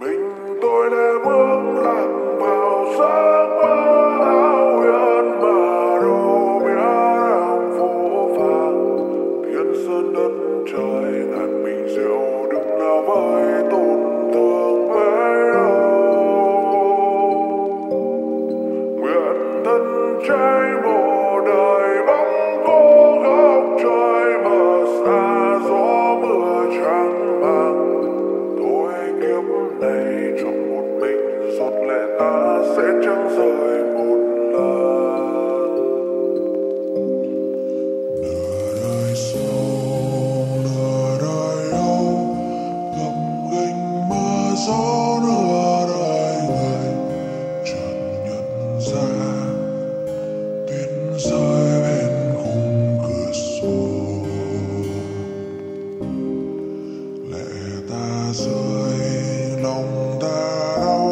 Mình tôi đã bước lạc vào giấc mơ hão huyền mà đô bia đang phố vàng thiên sơn đất trời ngàn mình rượu đừng là vai tổn thương với đâu nguyện thân trái một đời bóng vô góc trời mà xa gió mưa trắng mang tôi kiếp này trong một mình giọt lệ ta sẽ chẳng rơi một lần nửa đời sâu nửa đời đau gập ghềnh mưa gió nửa đời người chợt nhận ra tuyết rơi bên khung cửa sổ lệ ta rơi lòng ta đau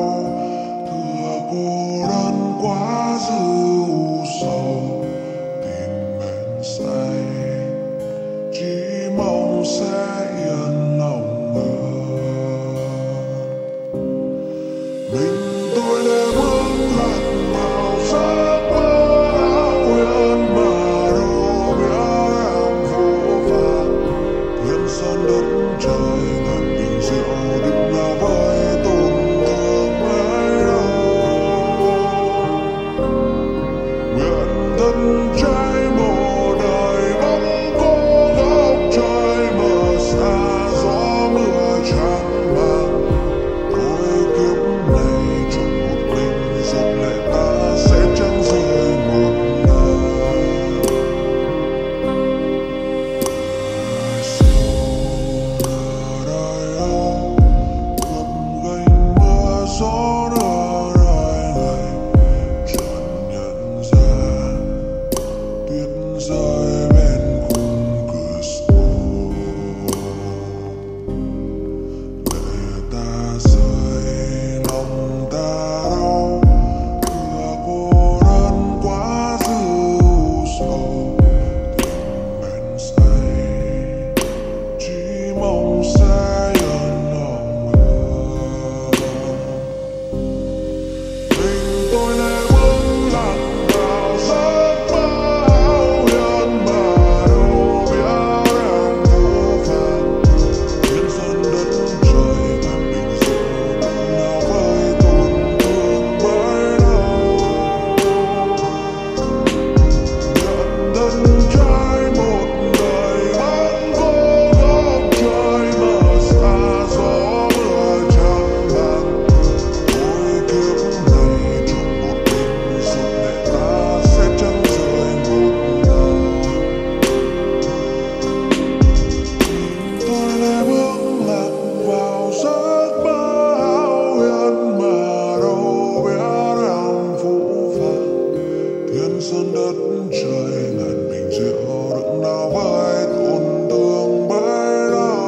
thừa cô đơn quá dư sầu tìm bên say chỉ mong sẽ yên lòng ngờ mình tôi đã bước lạc vào giấc mơ hão huyền mà đô bia em phố vàng thiên sơn đất trời ngàn bình rượu đừng là vơi rơi bên khung cửa sổ lệ ta rơi lòng ta đau thừa cô đơn quá dư sầu tình men say chỉ mong sẽ yên lòng ngờ tình tôi đã bước lạc vào giấc sơn đất trời ngàn bình rượu đựng nào vai tổn thương bấy lâu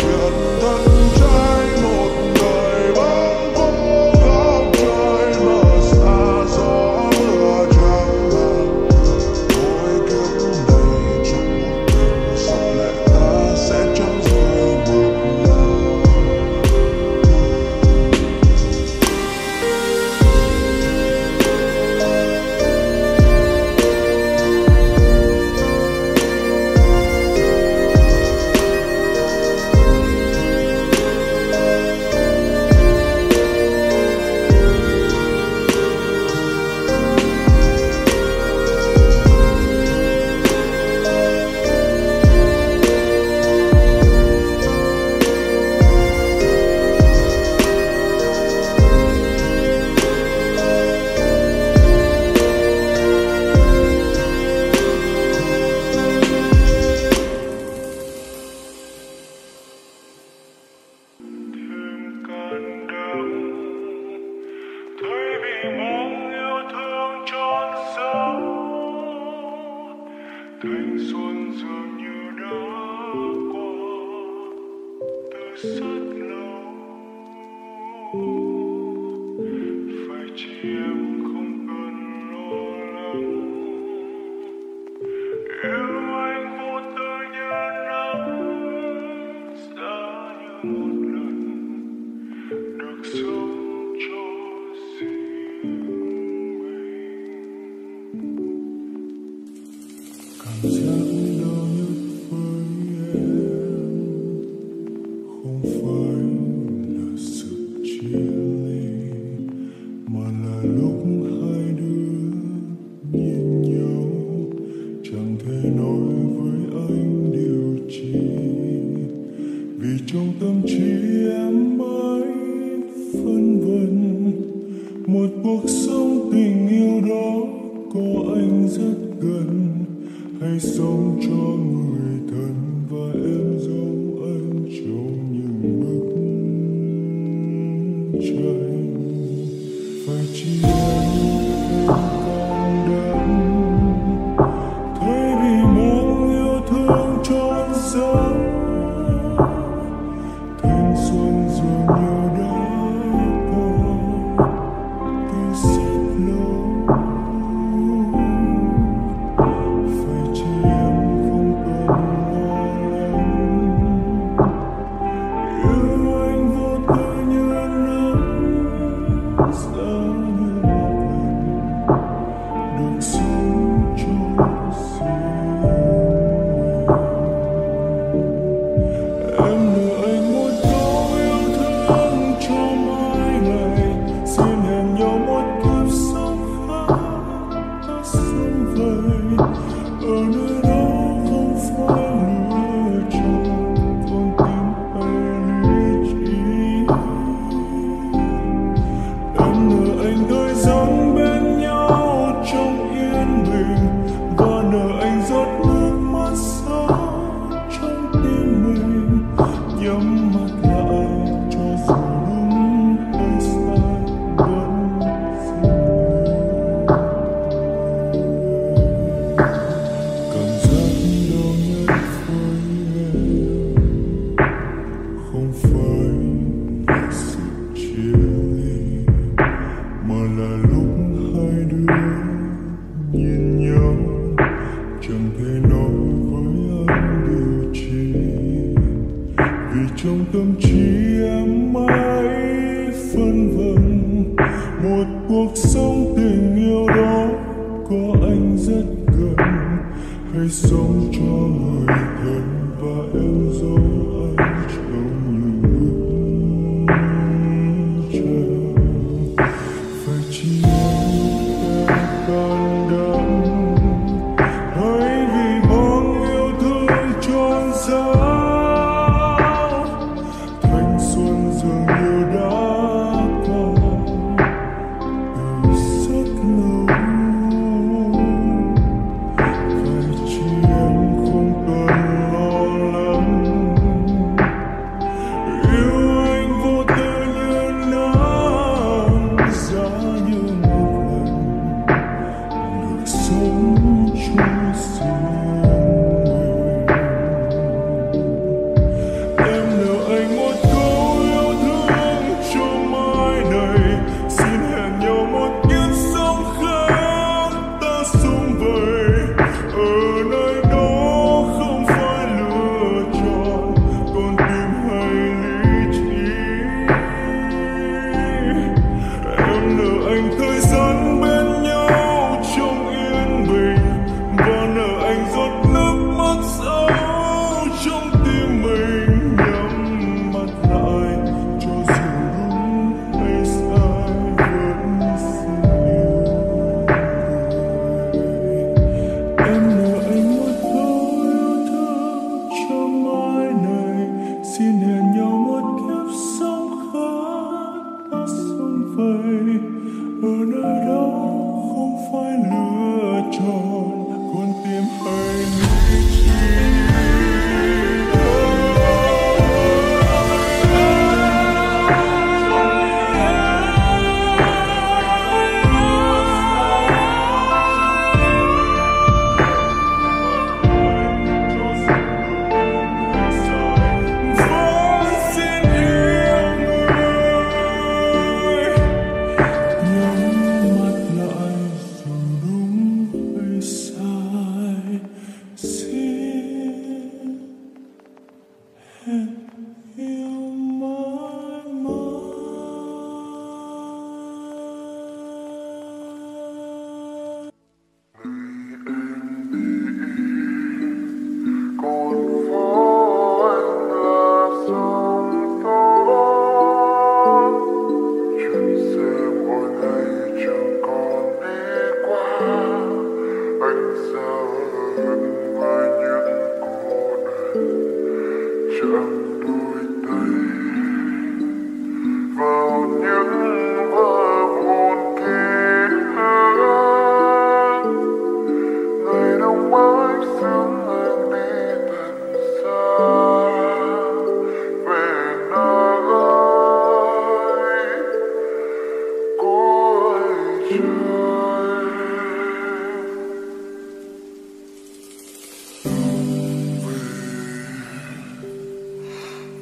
nguyện thân trái một đời bóng vô góc trời mờ xa gió mưa trắng hàng mỗi kiếp này trong một mình sau lẽ ta sẽ chẳng rơi một thanh xuân dường như đã qua từ rất lâu phải chi em không cần lo lắng yêu anh vô tư như nắng Hãy subscribe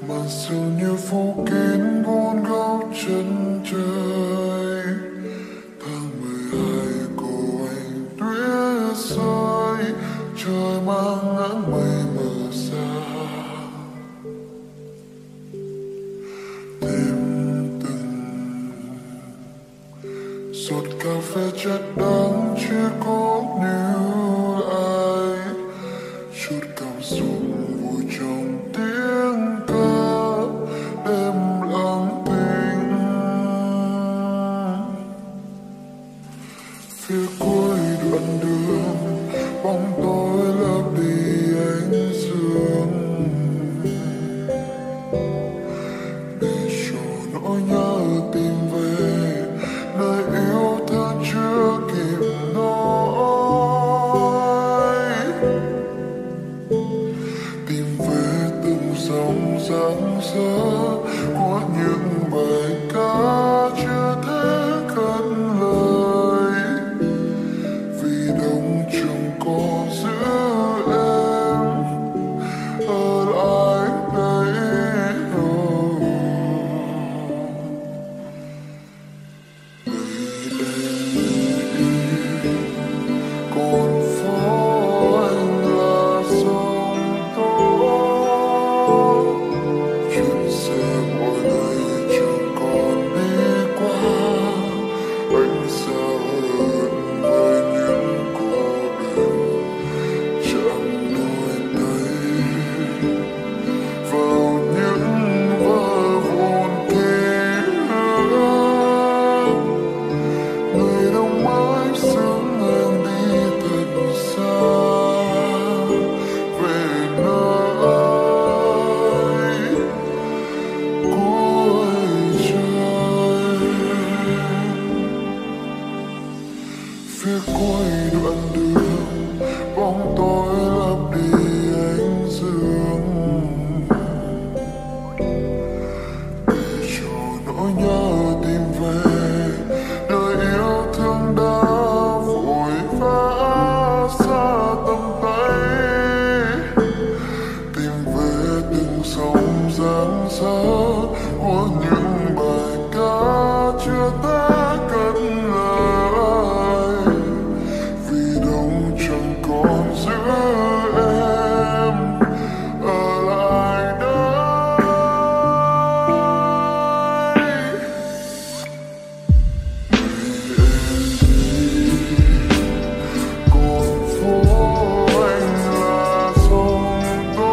Mà dường như phố kín bốn góc chân trời. Tháng 12 của anh tuyết rơi, trời mang áng mây mờ xa. Tim từng giọt cà phê chất đắng chưa có níu ai, chút cảm xúc vui trong tiếng ca đêm lặng thinh. Phía cuối đoạn đường bóng tối lấp đi ánh dương, để cho nỗi nhớ tìm về nơi yêu thương chưa kịp nói. Tìm về từng dòng dáng dỡ của những bài ca chưa thể cất lời, vì đông trường có giữ em ở lại đây đâu. Vì em yêu còn phố anh là sông tố, chuyến xe mỗi ngày chẳng còn đi qua. Anh xa hơn với những cô đơn chẳng đôi tay vào những vỡ vụn ký ức. Người đông mãi sớm em đi thật xa về nơi cuối trời. Phía cuối đoạn đường bóng tối lấp đi ánh dương, để cho nỗi nhớ tìm về nơi yêu thương đã vội vã xa tầm tay. Tìm về từng sóng dáng dỡ của những bài ca chưa thể cất lời, vì đông chẳng còn giữ em ở lại đây. Vì em đi còn phố anh là sông tố,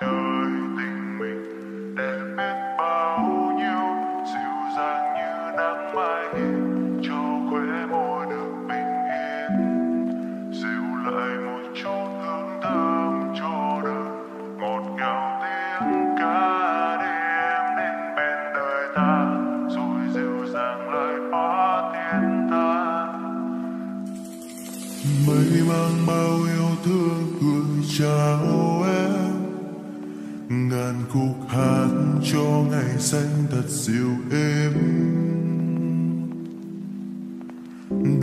trời tình mình để biết bao nhiêu dịu dàng như nắng mai nhìn cho quê môi được bình yên dịu lại một chút hương thơm cho đời ngọt ngào tiếng ca đêm đến bên đời ta rồi dịu dàng lại hóa thiên ta mây mang bao yêu thương gửi chào em ngàn khúc hát cho ngày xanh thật dịu êm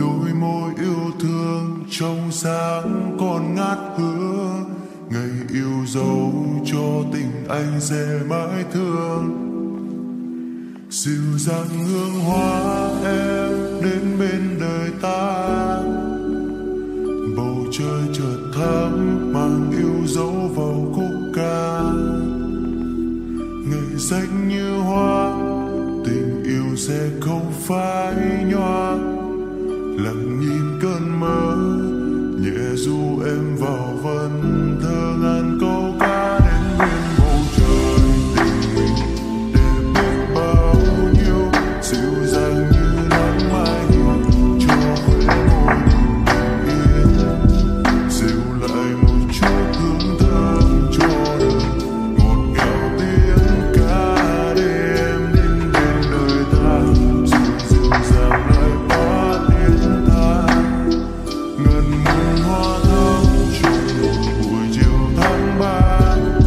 đôi môi yêu thương trong sáng còn ngát hương ngày yêu dấu cho tình anh sẽ mãi thương dịu dàng hương hoa em đến bên đời ta bầu trời chợt thắm mang yêu dấu vào khúc ca ngày xanh như hoa tình yêu sẽ không phai nhòa lặng nhìn cơn mơ nhẹ ru em vào vần thơ ngàn câu ca đến bên bầu trời tình mình để biết bao nhiêu dịu dàng như nắng mai nhìn cho quê môi mình yên dịu lại một chút hương thơm cho đời ngọt ngào tiếng ca đêm đến bên đời ta dịu dàng lại quá tiếng ta ngần ngừng hoa thơm trôi một buổi chiều tháng ba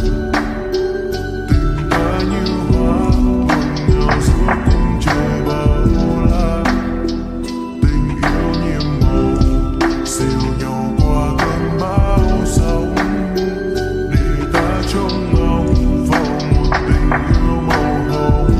tình ta như hoa ngọt ngào giữa cung trời bao la tình yêu nhiệm màu dìu nhau qua cơn bão sóng để ta trông ngóng vào một tình yêu màu hồng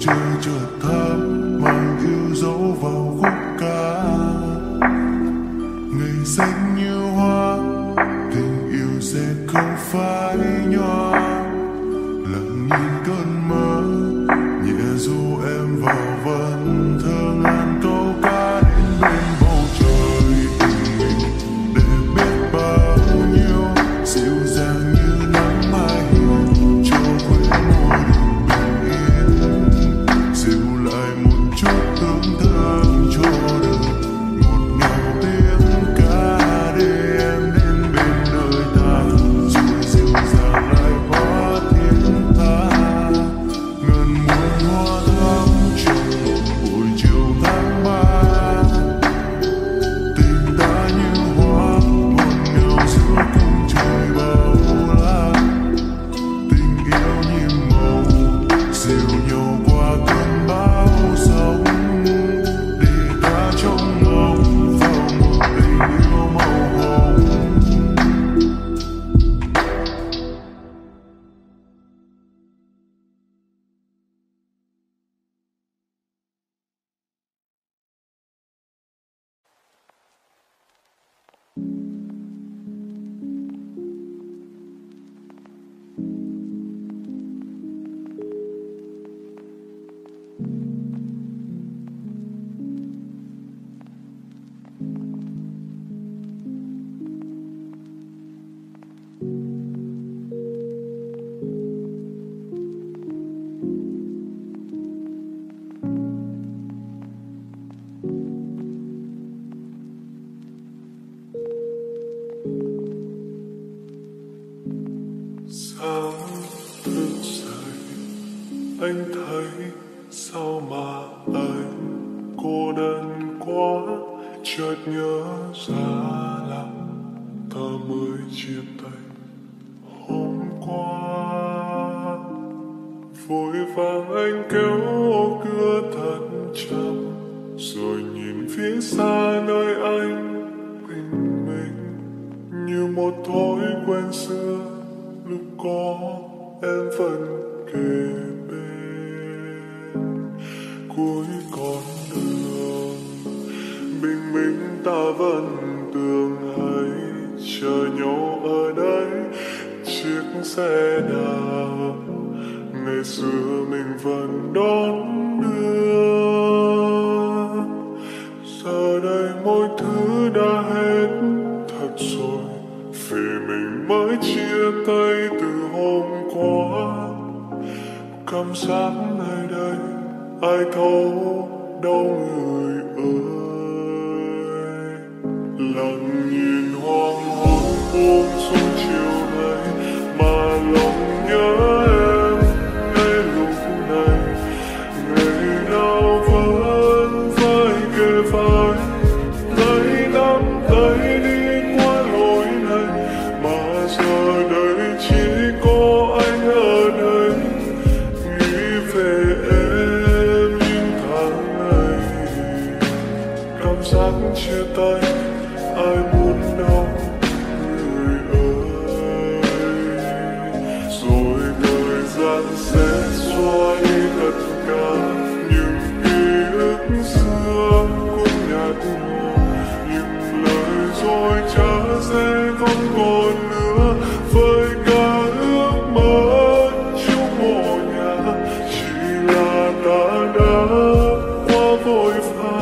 chưa trượt tháp mang thiêu dấu vào khúc ca. Ngày xanh như hoa, tình yêu sẽ không phai nhòa. Lặng nhìn cơn mơ nhẹ du em vào vần thơ ngàn câu ca đến bên bầu trời tình mình để biết bao nhiêu dịu dàng. Anh thấy sao mà anh cô đơn quá, chợt nhớ ra là ta mới chia tay hôm qua. Vội vàng anh kéo cửa thật chậm, rồi nhìn phía xa nơi anh bình minh. Như một thói quen xưa, lúc có em vẫn kề bên. Cuối con đường bình minh ta vẫn tưởng hãy chờ nhau ở đây chiếc xe đạp ngày xưa mình vẫn đón đưa. Giờ đây mọi thứ đã hết thật rồi, vì mình mới chia tay từ hôm qua. Cảm giác nơi đây ai thấu đau người ơi. Lặng nhìn hoàng hôn buông xuống chiều nay mà lòng nhớ em ngay lúc này. Ngày nào vẫn phải kề vai, tay nắm tay đi qua lối này, mà giờ đây chỉ có anh ở đây. Nghĩ về em giác chia tay ai muốn đau người ơi. Rồi thời gian sẽ xóa đi tất cả những ký ức xưa cũng nhạt nhòa, những lời dối trá sẽ không còn nữa. Với cả ước mơ chiếu mộ nhà chỉ là ta đã quá vội vã.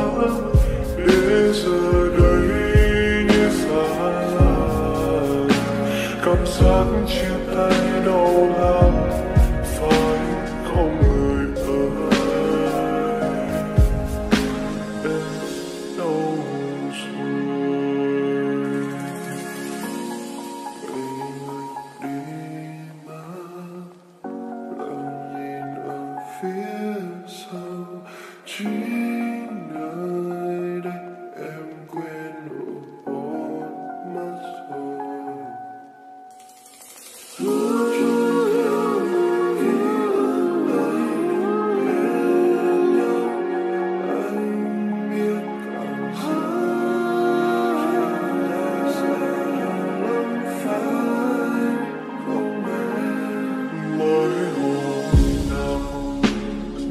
Giờ đây như xa lạ, cảm giác chia tay đau lắm phải không người ơi. Em đâu rồi vì mình đi mà lặng nhìn ở phía sau chỉ.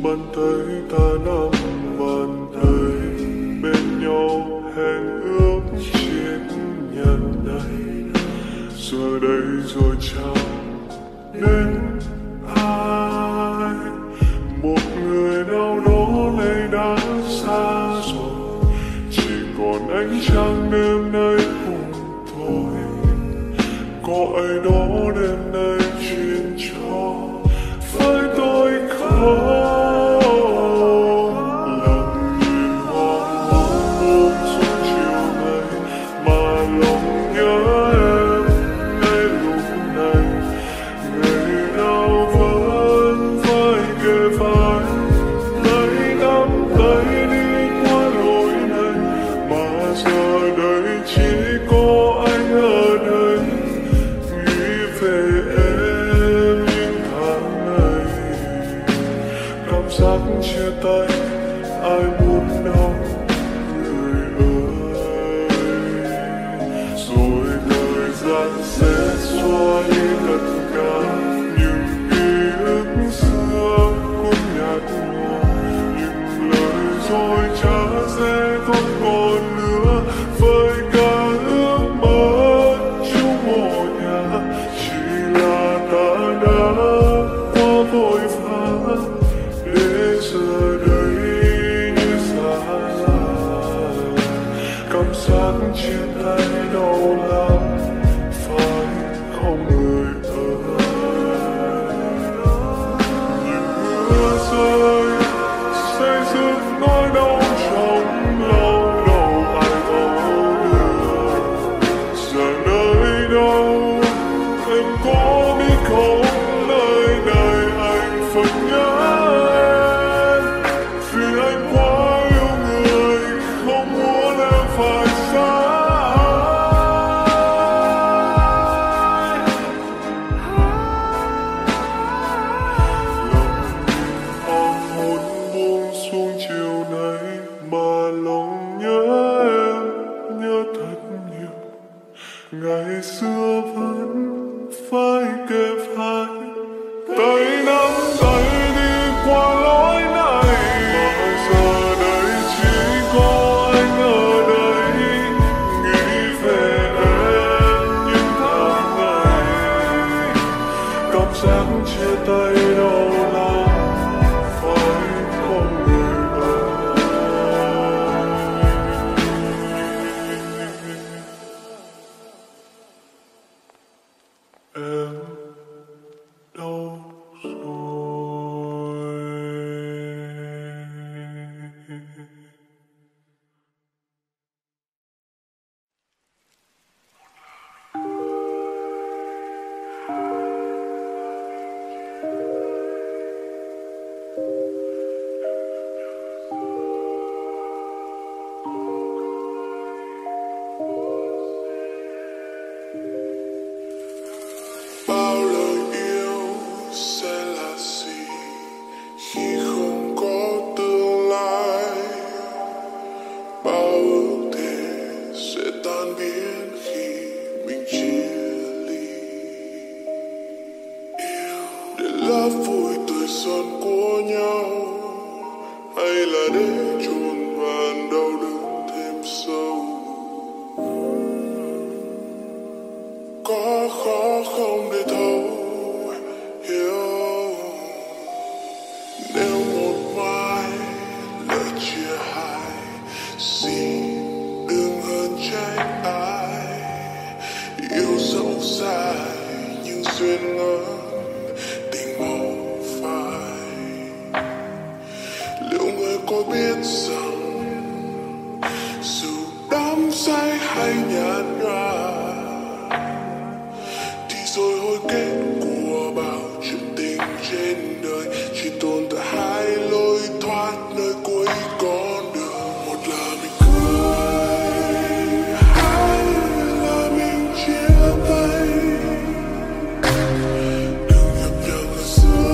Bạn thấy ta nắm bàn tay bên nhau hẹn ước chiến nhân này. Giờ đây rồi chẳng đến ai, một người nào đó lại đã xa rồi, chỉ còn ánh trăng đêm nay cùng thôi. Có ai đó đêm nay truyền cho với tôi không? Chia tay ai muốn đau người ơi, rồi thời gian sẽ xóa đi tất cả những ký ức xưa cũng nhạt nhòa, những lời dối trá sẽ không còn nữa với cả ước mơ chung một nhà. Chỉ là ta đã quá vội vã để giờ đây như xa lạ, cảm giác chia tay đau lắm phải không người ơi? Những mưa rơi xây dựng nỗi đau trong lòng đầu ai đó nữa. Giờ nơi đâu em có biết không, nơi này anh vẫn nhớ. Ngày xưa vẫn phải kề vai, tay nắm tay đi qua lối này. Mà giờ đây chỉ có anh ở đây, nghĩ về em những tháng ngày. Cảm giác chia tay đau lòng phải không người ơi? Em đâu rồi? Lá phôi tươi son của nhau, hay là để chôn màn đau đớn thêm sâu? Có khó không để thấu hiểu, nếu một mai lại chia hai, xin đừng hờn trách ai. Yêu dẫu dài nhưng duyên ngỡ có biết rằng dù đắm say hay nhạt nhòa thì rồi hồi kết của bao chuyện tình trên đời chỉ tồn tại hai lối thoát nơi cuối con đường. Một là mình cưới, hai là mình chia tay. Đừng nhập nhằng ở giữa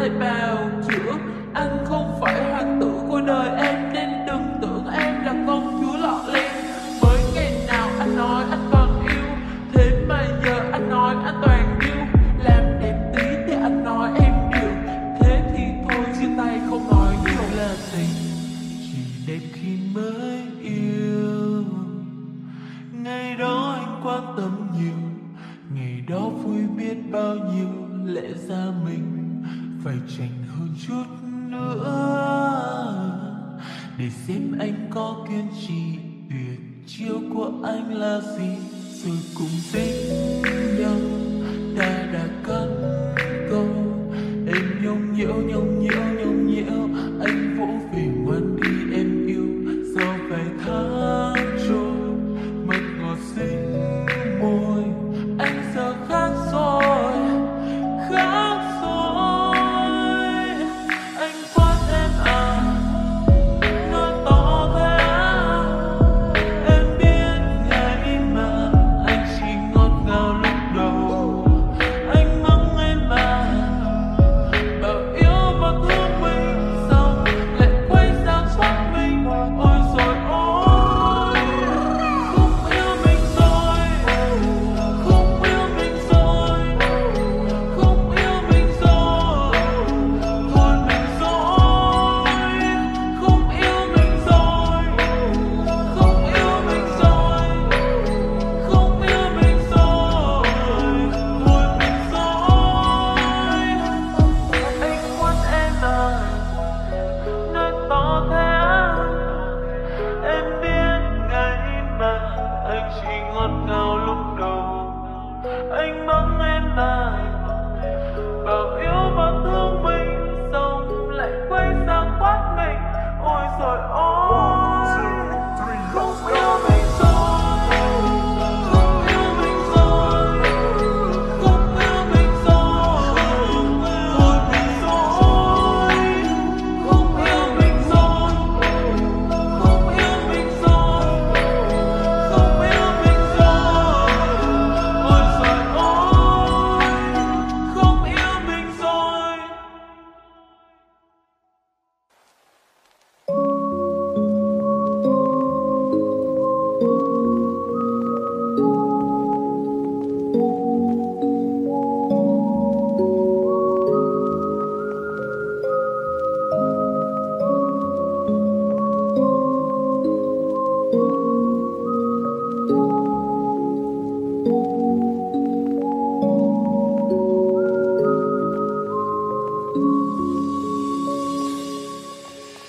người bào chữa. Anh không phải hoàng tử của đời em nên đừng tưởng em là công chúa lọ lem. Mới ngày nào anh nói anh còn yêu, thế mà giờ anh nói anh toàn yêu. Làm đẹp tí thì anh nói em điều, thế thì thôi chia tay không nói nhiều. Là tình chỉ đẹp khi mới yêu, ngày đó anh quan tâm nhiều, ngày đó vui biết bao nhiêu. Lẽ ra mình phải tranh hơn chút nữa để xem anh có kiên trì. Tuyệt chiêu của anh là gì? Rồi cùng dành nhau, ta đã cất câu. Em nhung nhiễu, nhung nhiễu, nhung nhiễu. Anh vỗ về ngoan đi em yêu. Sau vài tháng trôi, mật ngọt xinh môi. Anh giờ khác rồi, khác rồi. Anh quát em à, nói to thế à? Em biết ngày mà anh chỉ ngọt ngào lúc đầu. Anh mong em mà, bảo yêu và thương mình, xong lại quay ra thoát mình. Ôi rồi ôi, không yêu mình rồi, không yêu mình rồi, không yêu mình rồi, thôi mình rồi, không yêu mình rồi, không yêu mình rồi, không yêu mình rồi, thôi mình rồi. Anh quát em à, nói to thế à? Em biết ngày mà anh chỉ ngọt ngào lúc đầu. Anh mong em mà, bảo yêu và thương mình, xong lại quay sang quát mình. Ôi rồi ôi, không yêu mình rồi, không yêu mình rồi, không yêu mình rồi, thôi mình rồi, không yêu mình rồi, không yêu mình rồi, không yêu mình rồi. Ôi trời ơi, không yêu mình rồi.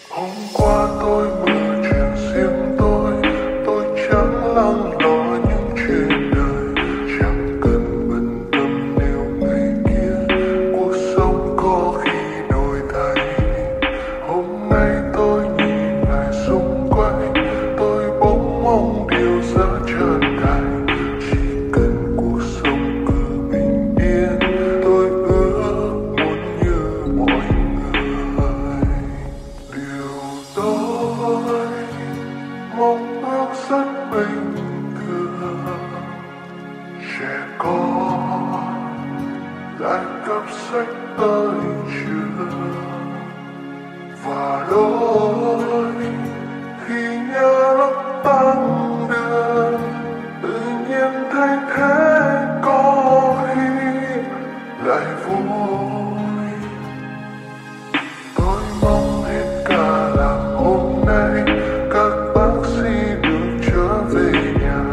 Hôm qua tôi mơ chuyện riêng tôi chẳng lắng lo những chuyện đời, chẳng cần bận tâm nếu ngày kia cuộc sống có khi đổi thay. Hôm nay tôi nhìn lại xung quanh, tôi bỗng mong điều ra trơn thành. Chỉ cần cuộc sống cứ bình yên, tôi ước muốn như mọi người. Điều tôi mong ước rất bình thường, trẻ con lại cắp sách tới trường. Và đôi khi nhớ lúc tăng đường, tự nhiên thay thế có khi lại vui. Tôi mong hết cả là hôm nay các bác sĩ được trở về nhà,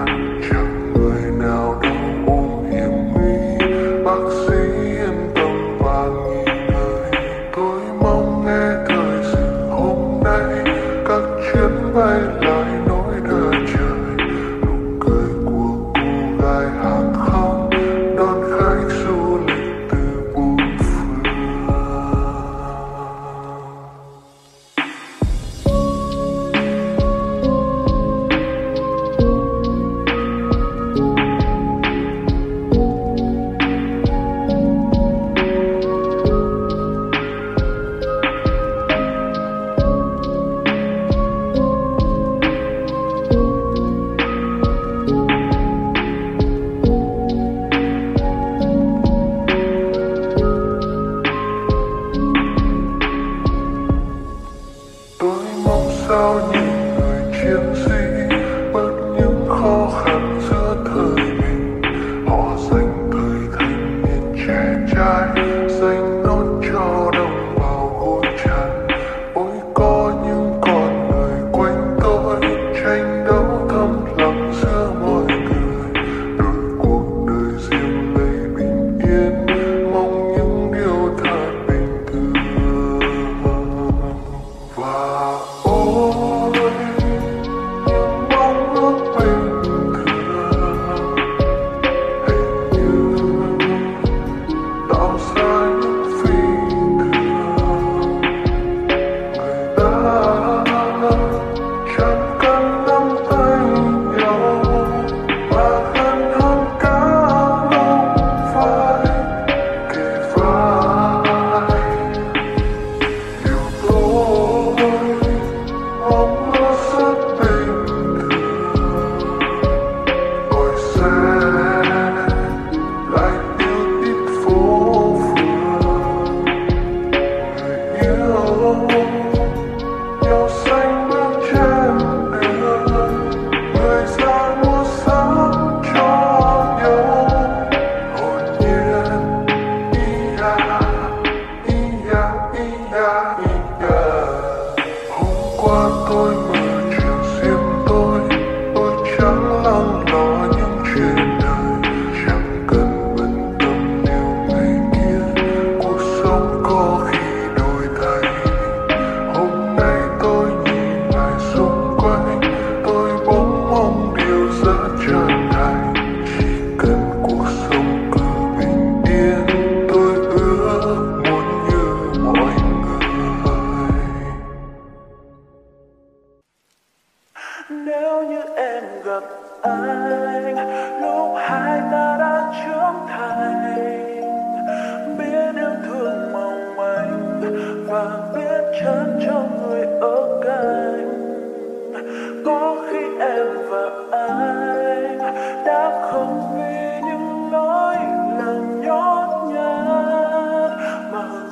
chẳng người nào đâu ôm hiểm nguy. Bác sĩ yên tâm và nghỉ ngơi.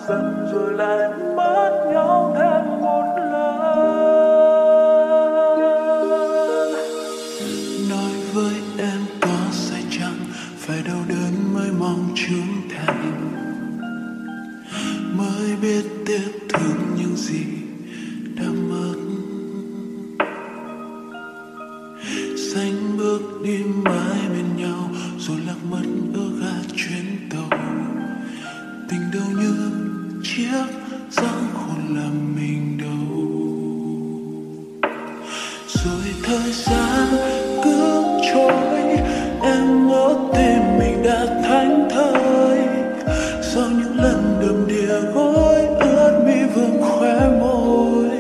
dần rồi lại mất nhau thêm một lần. Nói với em có sai chăng, phải đau đớn mới mong trưởng thành, mới biết tiếc thương những gì đã mất. Sánh bước đi mãi bên nhau rồi lạc mất ở ga chuyến tàu. Tình đâu như chiếc giang khôn làm mình đau. Rồi thời gian cứ trôi, em ngỡ tim mình đã thánh thơi. Sau những lần đầm đìa gối ướt mi vương khóe môi.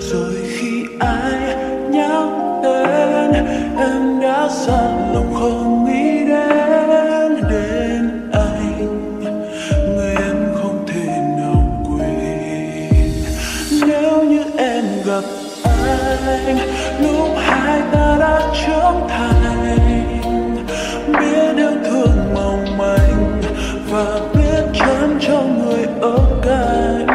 Rồi khi ai nhắc đến, em đã dặn lòng không nghĩ đến đến anh, người em không thể nào quên. Nếu như em gặp anh lúc hai ta đã trưởng thành, biết yêu thương mong manh và biết chán cho người ở cạnh.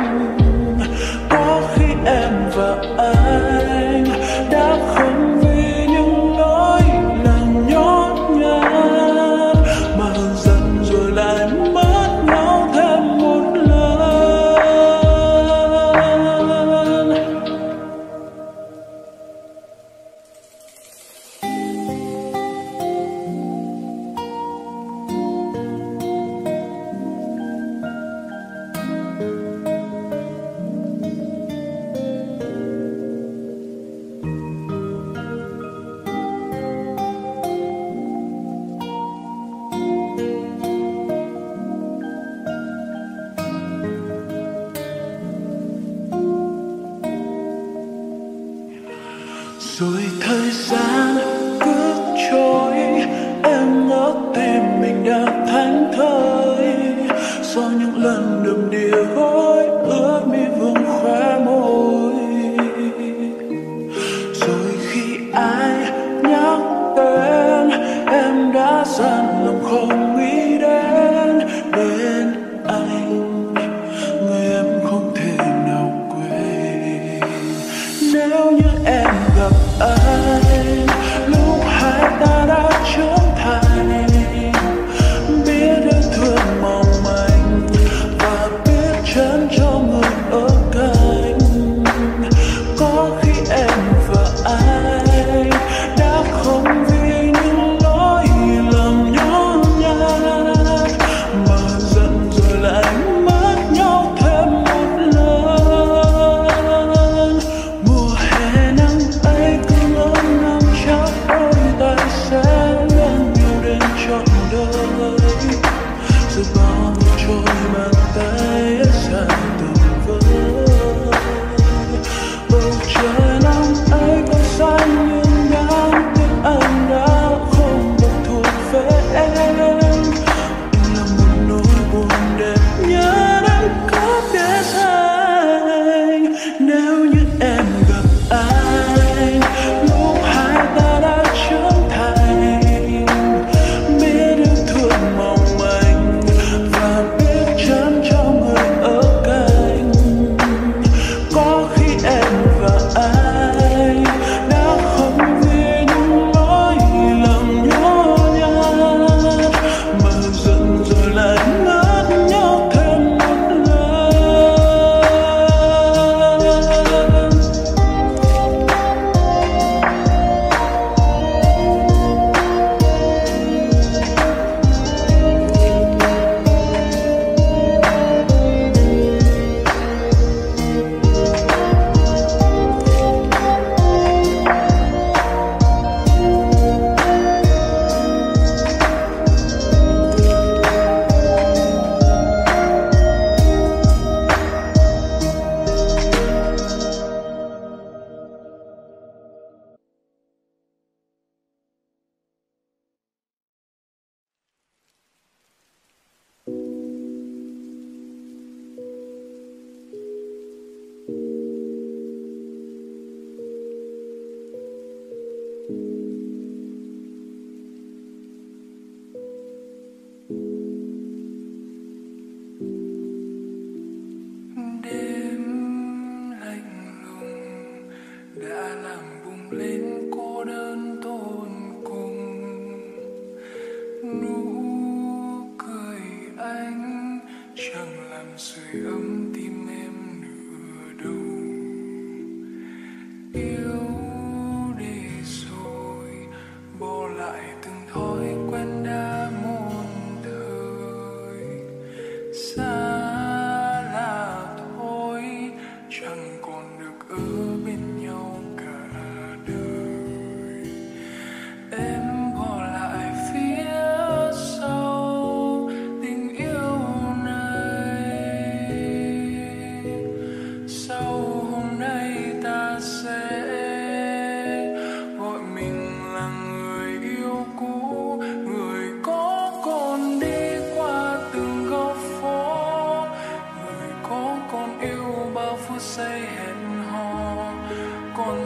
Có khi em và anh đã không vì những nỗi lòng nhót nhạt mà dần rồi lại mất nhau thêm một lần. Rồi thời gian cứ trôi, em ngỡ tim mình đã thánh thơi. Sau những lần đầm đìa gối ướt mi vương khóe môi. Rồi khi ai nhắc đến, em đã dặn lòng không nghĩ đến đến anh, người em không thể nào quên. Nếu như em gặp anh lúc hai ta đã trưởng thành, biết yêu thương mong manh và biết chấn cho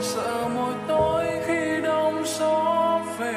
Sợ một tối khi đông số về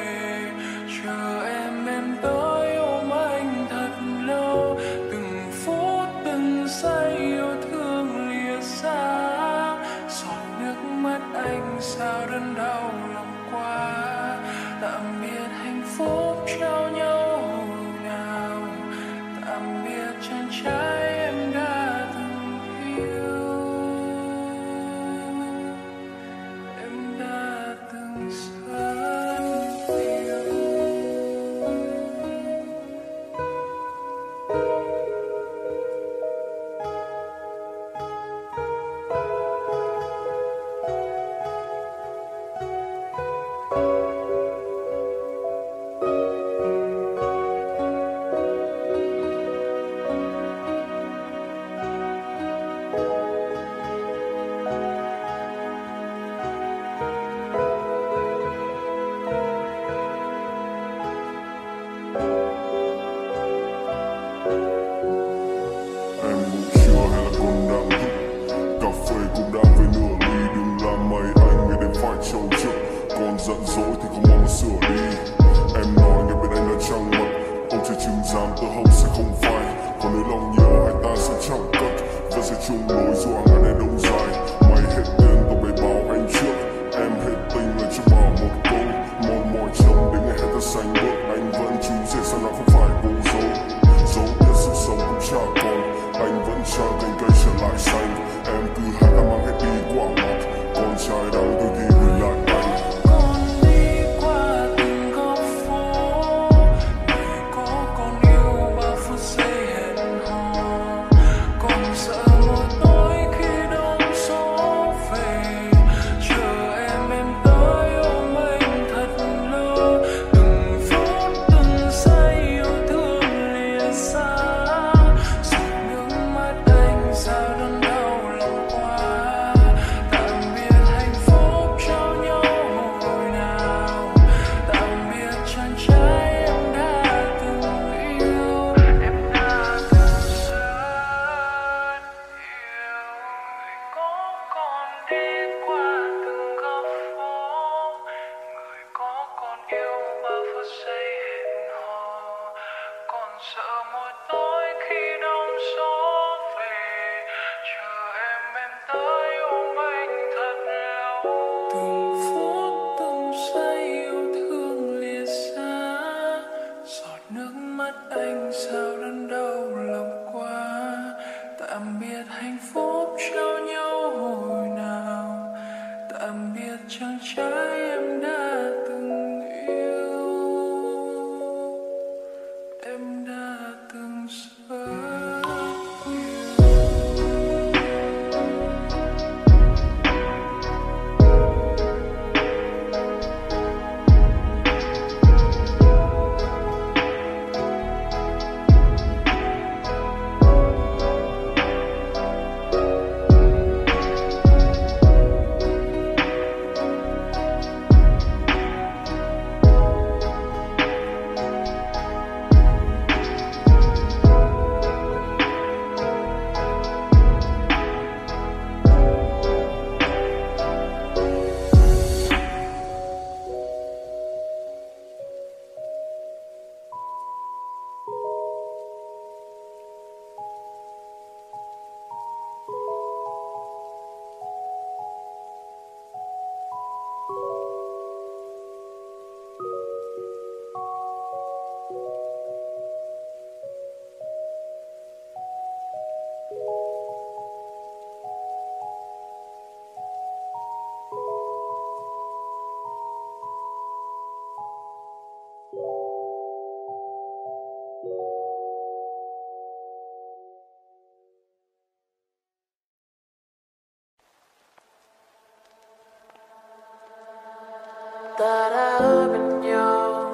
ta đã ở bên nhau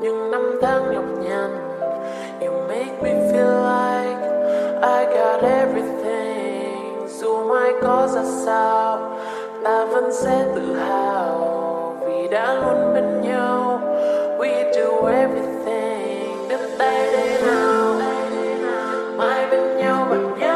những năm tháng nhọc nhằn. You make me feel like I got everything. Dù mai có ra sao, ta vẫn sẽ tự hào vì đã luôn bên nhau. We do everything. Đến tay đây nào, mai bên nhau bạn nhé.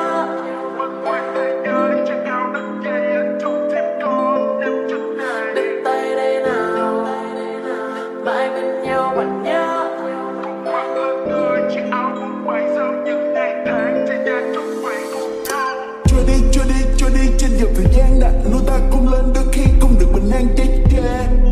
Nhiều thời gian đã nuôi ta cùng lên đôi khi cũng được bình an chết chê.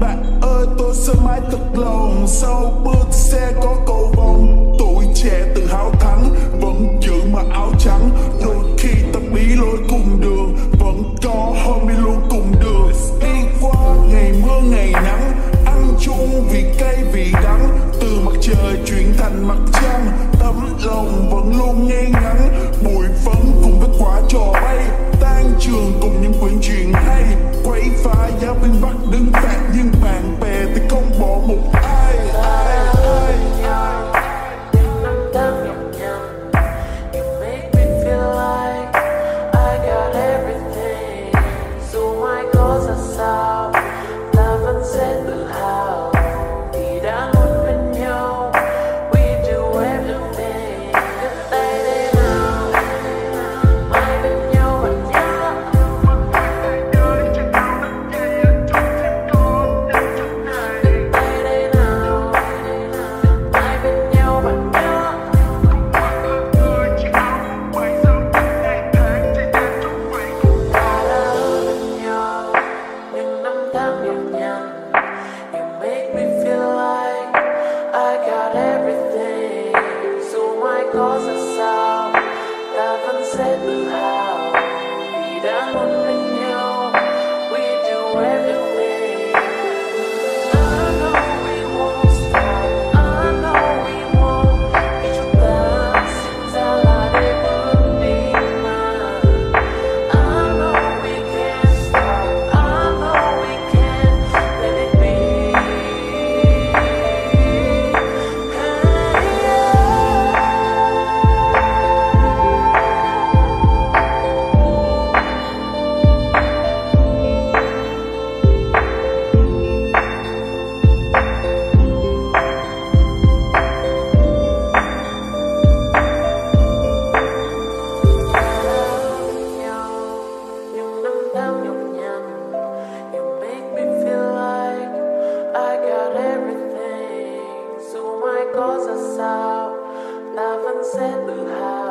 Bạn ơi tôi sẽ mãi thật lòng, sau bước xe có cầu vòng. Tuổi trẻ tự hào thắng, vẫn giữ mà áo trắng. Đôi khi ta bí lối cùng đường, vẫn có homie luôn cùng đường. Đi qua ngày mưa ngày nắng, ăn chung vì cay vì đắng. Từ mặt trời chuyển thành mặt trăng, tấm lòng vẫn luôn ngay ngắn. Bụi phấn cùng với quả trò bay, tan trường cùng những quyển truyện hay. Quấy phá giáo viên bắt đứng phạt, nhưng bạn bè thì không bỏ một ai. Cause I saw love and said,